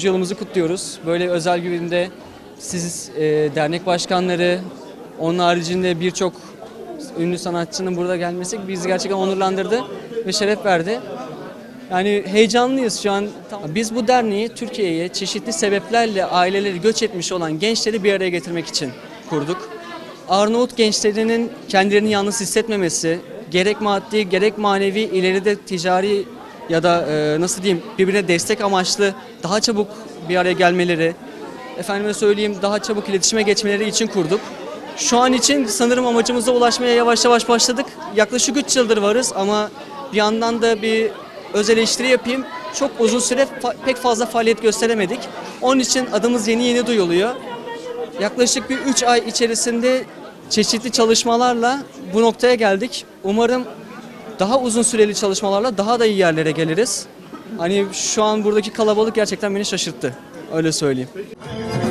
10. yılımızı kutluyoruz. Böyle özel bir günde siz, dernek başkanları, onun haricinde birçok ünlü sanatçının burada gelmesi bizi gerçekten onurlandırdı ve şeref verdi. Yani heyecanlıyız şu an. Biz bu derneği Türkiye'ye çeşitli sebeplerle aileleri göç etmiş olan gençleri bir araya getirmek için kurduk. Arnavut gençlerinin kendilerini yalnız hissetmemesi, gerek maddi gerek manevi, ileride ticari ya da nasıl diyeyim, birbirine destek amaçlı daha çabuk bir araya gelmeleri, efendime söyleyeyim daha çabuk iletişime geçmeleri için kurduk. Şu an için sanırım amacımıza ulaşmaya yavaş yavaş başladık. Yaklaşık 3 yıldır varız ama bir yandan da bir öz eleştiri yapayım. Çok uzun süre pek fazla faaliyet gösteremedik. Onun için adımız yeni yeni duyuluyor. Yaklaşık bir 3 ay içerisinde çeşitli çalışmalarla bu noktaya geldik. Umarım daha uzun süreli çalışmalarla daha da iyi yerlere geliriz. Hani şu an buradaki kalabalık gerçekten beni şaşırttı. Öyle söyleyeyim.